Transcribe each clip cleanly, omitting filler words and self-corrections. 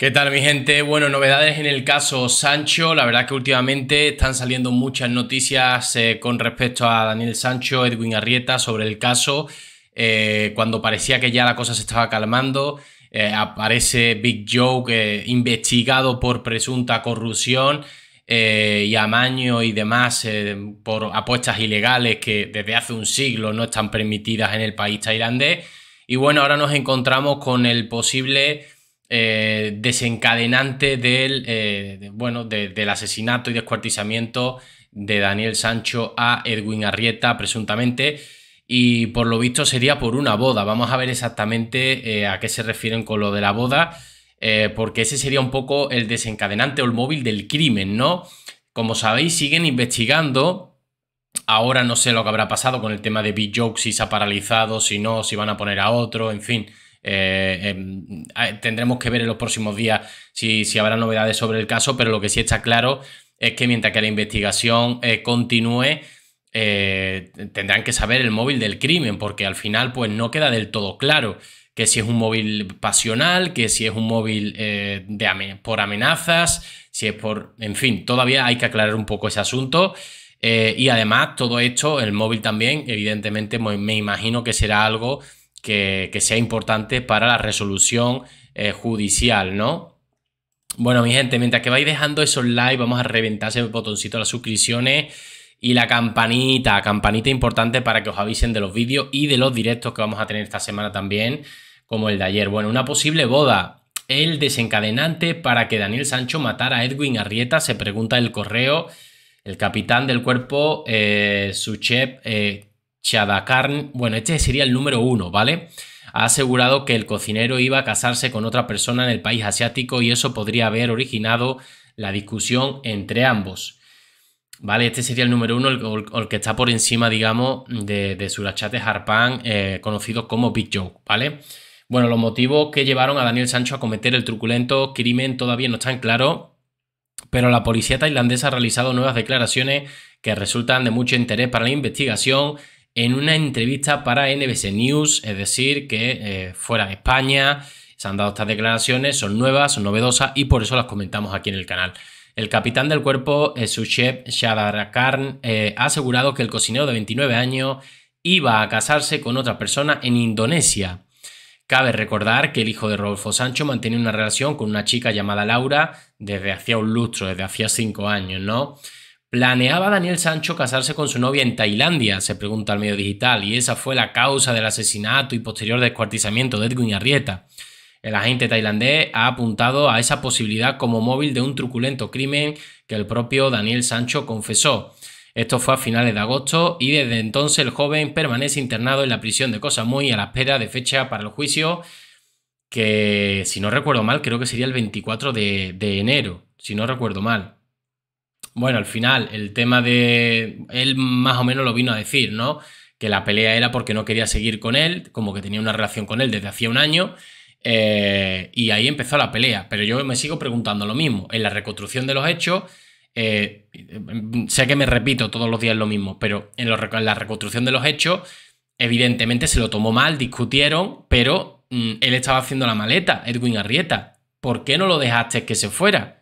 ¿Qué tal, mi gente? Bueno, novedades en el caso Sancho. La verdad que últimamente están saliendo muchas noticias con respecto a Daniel Sancho, Edwin Arrieta, sobre el caso. Cuando parecía que ya la cosa se estaba calmando, aparece Big Joke investigado por presunta corrupción y amaño y demás por apuestas ilegales que desde hace un siglo no están permitidas en el país tailandés. Y bueno, ahora nos encontramos con el posible desencadenante del asesinato y descuartizamiento de Daniel Sancho a Edwin Arrieta, presuntamente, y por lo visto sería por una boda. Vamos a ver exactamente a qué se refieren con lo de la boda, porque ese sería un poco el desencadenante o el móvil del crimen, ¿no? Como sabéis, siguen investigando. Ahora no sé lo que habrá pasado con el tema de Big Joke, si se ha paralizado, si no, si van a poner a otro, en fin. Tendremos que ver en los próximos días si habrá novedades sobre el caso, pero lo que sí está claro es que mientras que la investigación continúe, tendrán que saber el móvil del crimen, porque al final pues no queda del todo claro que si es un móvil pasional, que si es un móvil por amenazas, si es por... En fin, todavía hay que aclarar un poco ese asunto. Y además todo esto, el móvil también, evidentemente me imagino que será algo que sea importante para la resolución judicial, ¿no? Bueno, mi gente, mientras que vais dejando esos likes, vamos a reventarse el botoncito de las suscripciones y la campanita importante para que os avisen de los vídeos y de los directos que vamos a tener esta semana también, como el de ayer. Bueno, una posible boda, el desencadenante para que Daniel Sancho matara a Edwin Arrieta, se pregunta el correo. El capitán del cuerpo, su chef, Chadakarn, bueno, este sería el número 1, ¿vale? Ha asegurado que el cocinero iba a casarse con otra persona en el país asiático y eso podría haber originado la discusión entre ambos, ¿vale? Este sería el número 1, el que está por encima, digamos, de Surachate Harpan, conocido como Big Joke, ¿vale? Bueno, los motivos que llevaron a Daniel Sancho a cometer el truculento crimen todavía no están claros, pero la policía tailandesa ha realizado nuevas declaraciones que resultan de mucho interés para la investigación. En una entrevista para NBC News, es decir, que fuera de España, se han dado estas declaraciones, son nuevas, son novedosas y por eso las comentamos aquí en el canal. El capitán del cuerpo, su chef Chadakarn, ha asegurado que el cocinero de 29 años iba a casarse con otra persona en Indonesia. Cabe recordar que el hijo de Rodolfo Sancho mantenía una relación con una chica llamada Laura desde hacía un lustro, desde hacía 5 años, ¿no? ¿Planeaba Daniel Sancho casarse con su novia en Tailandia?, se pregunta el medio digital, y esa fue la causa del asesinato y posterior descuartizamiento de Edwin Arrieta. El agente tailandés ha apuntado a esa posibilidad como móvil de un truculento crimen que el propio Daniel Sancho confesó. Esto fue a finales de agosto y desde entonces el joven permanece internado en la prisión de Koh Pha Ngan a la espera de fecha para el juicio, que si no recuerdo mal creo que sería el 24 de enero, si no recuerdo mal. Bueno, al final, el tema de... Él más o menos lo vino a decir, ¿no? Que la pelea era porque no quería seguir con él, como que tenía una relación con él desde hacía un año, y ahí empezó la pelea. Pero yo me sigo preguntando lo mismo. En la reconstrucción de los hechos, sé que me repito todos los días lo mismo, pero en la reconstrucción de los hechos, evidentemente se lo tomó mal, discutieron, pero él estaba haciendo la maleta, Edwin Arrieta. ¿Por qué no lo dejaste que se fuera?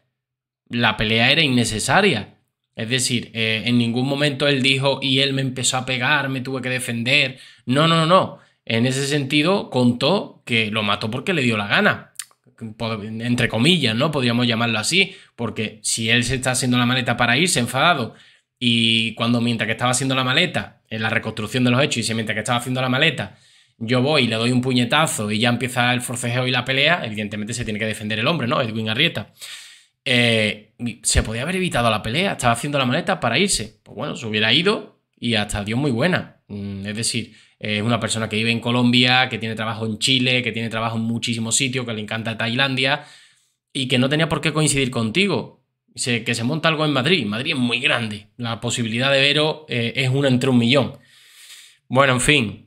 La pelea era innecesaria, es decir, en ningún momento él dijo y él me empezó a pegar, me tuve que defender. No, no, no, en ese sentido contó que lo mató porque le dio la gana, entre comillas, ¿no? Podríamos llamarlo así, porque si él se está haciendo la maleta para irse enfadado y mientras que estaba haciendo la maleta, en la reconstrucción de los hechos, mientras que estaba haciendo la maleta, yo voy y le doy un puñetazo y ya empieza el forcejeo y la pelea, evidentemente se tiene que defender el hombre, ¿no? Edwin Arrieta. Se podía haber evitado la pelea, estaba haciendo la maleta para irse. Pues bueno, se hubiera ido y hasta Dios muy buena. Es decir, es una persona que vive en Colombia, que tiene trabajo en Chile, que tiene trabajo en muchísimos sitios, que le encanta Tailandia y que no tenía por qué coincidir contigo. Que se monta algo en Madrid. Madrid es muy grande. La posibilidad de veros es una entre 1.000.000. Bueno, en fin.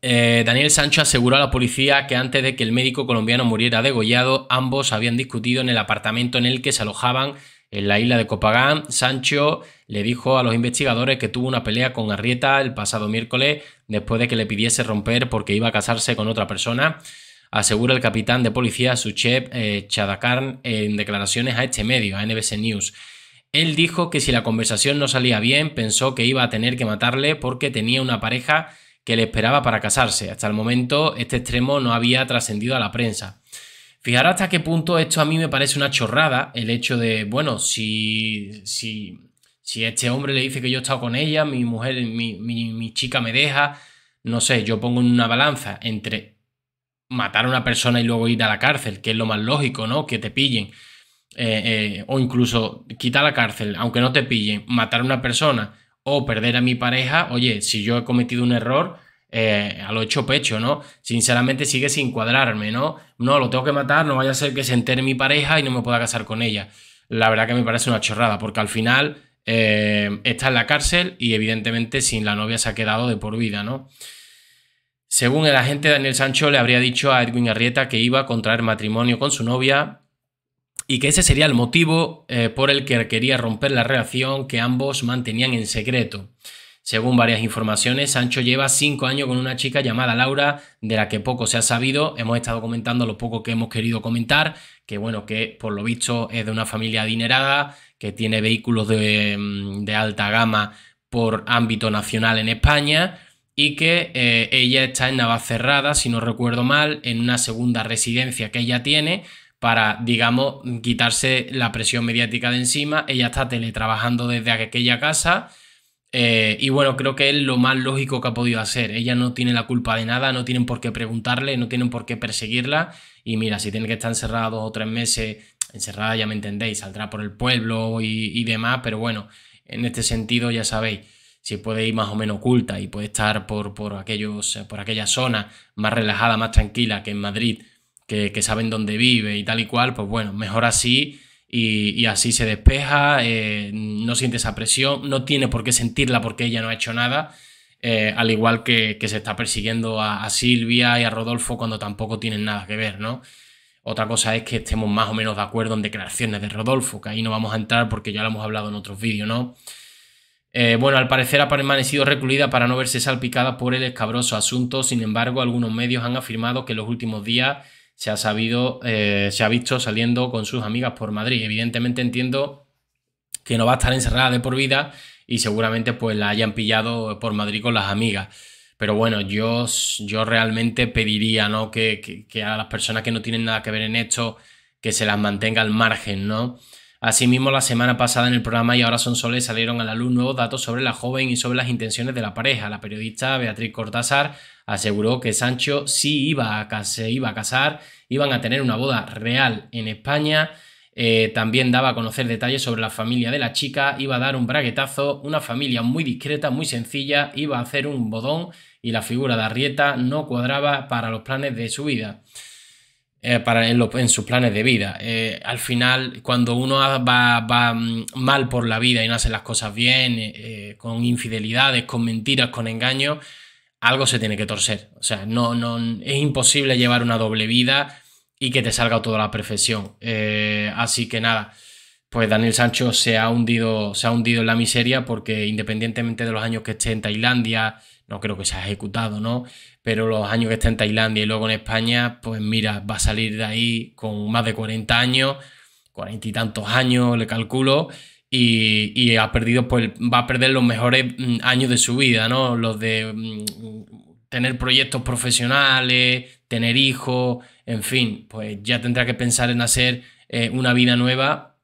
Daniel Sancho aseguró a la policía que antes de que el médico colombiano muriera degollado, ambos habían discutido en el apartamento en el que se alojaban en la isla de Koh Pha Ngan. Sancho le dijo a los investigadores que tuvo una pelea con Arrieta el pasado miércoles después de que le pidiese romper porque iba a casarse con otra persona. asegura el capitán de policía Suchep Chadakarn en declaraciones a este medio, a NBC News. Él dijo que si la conversación no salía bien, pensó que iba a tener que matarle porque tenía una pareja que le esperaba para casarse. Hasta el momento, este extremo no había trascendido a la prensa. Fijaros hasta qué punto esto a mí me parece una chorrada, el hecho de, bueno, si este hombre le dice que yo he estado con ella, mi mujer, mi chica me deja, no sé, yo pongo en una balanza entre matar a una persona y luego ir a la cárcel, que es lo más lógico, ¿no? Que te pillen. O incluso quitar la cárcel, aunque no te pillen, matar a una persona o perder a mi pareja, oye, si yo he cometido un error, a lo hecho pecho, ¿no? Sinceramente sigue sin cuadrarme, ¿no? No, lo tengo que matar, no vaya a ser que se entere mi pareja y no me pueda casar con ella. La verdad que me parece una chorrada, porque al final está en la cárcel y evidentemente sin la novia se ha quedado de por vida, ¿no? Según el agente, Daniel Sancho le habría dicho a Edwin Arrieta que iba a contraer matrimonio con su novia y que ese sería el motivo por el que quería romper la relación que ambos mantenían en secreto. Según varias informaciones, Sancho lleva 5 años con una chica llamada Laura, de la que poco se ha sabido. Hemos estado comentando lo poco que hemos querido comentar, que bueno, que por lo visto es de una familia adinerada, que tiene vehículos de alta gama por ámbito nacional en España y que ella está en Navacerrada, si no recuerdo mal, en una segunda residencia que ella tiene, para, digamos, quitarse la presión mediática de encima. Ella está teletrabajando desde aquella casa y bueno, creo que es lo más lógico que ha podido hacer. Ella no tiene la culpa de nada, no tienen por qué preguntarle, no tienen por qué perseguirla y mira, si tiene que estar encerrada 2 o 3 meses, encerrada ya me entendéis, saldrá por el pueblo y demás, pero bueno, en este sentido ya sabéis, si puede ir más o menos oculta y puede estar por aquella zona más relajada, más tranquila que en Madrid, que saben dónde vive y tal y cual, pues bueno, mejor así y así se despeja, no siente esa presión, no tiene por qué sentirla porque ella no ha hecho nada, al igual que se está persiguiendo a Silvia y a Rodolfo cuando tampoco tienen nada que ver, ¿no? Otra cosa es que estemos más o menos de acuerdo en declaraciones de Rodolfo, que ahí no vamos a entrar porque ya lo hemos hablado en otros vídeos, ¿no? Bueno, al parecer ha permanecido recluida para no verse salpicada por el escabroso asunto. Sin embargo, algunos medios han afirmado que en los últimos días se ha visto saliendo con sus amigas por Madrid. Evidentemente entiendo que no va a estar encerrada de por vida y seguramente pues la hayan pillado por Madrid con las amigas. Pero bueno, yo realmente pediría, ¿no?, que a las personas que no tienen nada que ver en esto, que se las mantenga al margen, ¿no? Asimismo, la semana pasada en el programa Y Ahora Son Soles salieron a la luz nuevos datos sobre la joven y sobre las intenciones de la pareja. La periodista Beatriz Cortázar aseguró que Sancho sí se iba a casar, iban a tener una boda real en España. También daba a conocer detalles sobre la familia de la chica, iba a dar un braguetazo, una familia muy discreta, muy sencilla, iba a hacer un bodón y la figura de Arrieta no cuadraba para los planes de su vida. En sus planes de vida. Al final, cuando uno va mal por la vida y no hace las cosas bien, con infidelidades, con mentiras, con engaños, algo se tiene que torcer. O sea, no es imposible llevar una doble vida y que te salga toda la perfección. Así que nada, pues Daniel Sancho se ha hundido en la miseria porque independientemente de los años que esté en Tailandia, no creo que se haya ejecutado, ¿no? Pero los años que está en Tailandia y luego en España, pues mira, va a salir de ahí con más de 40 años, 40 y tantos años, le calculo, y ha perdido, pues va a perder los mejores años de su vida, ¿no? Los de tener proyectos profesionales, tener hijos, en fin, pues ya tendrá que pensar en hacer una vida nueva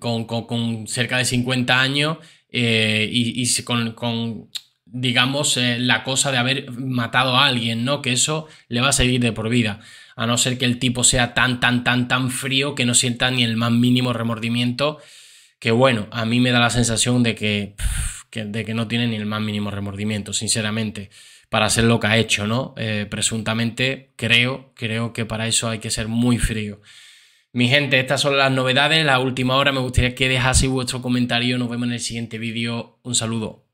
con cerca de 50 años y con digamos, la cosa de haber matado a alguien, ¿no? Que eso le va a seguir de por vida, a no ser que el tipo sea tan frío que no sienta ni el más mínimo remordimiento, que bueno, a mí me da la sensación de que no tiene ni el más mínimo remordimiento, sinceramente, para hacer lo que ha hecho, ¿no? Presuntamente, creo que para eso hay que ser muy frío. Mi gente, estas son las novedades, la última hora, me gustaría que dejaseis vuestro comentario, nos vemos en el siguiente vídeo, un saludo.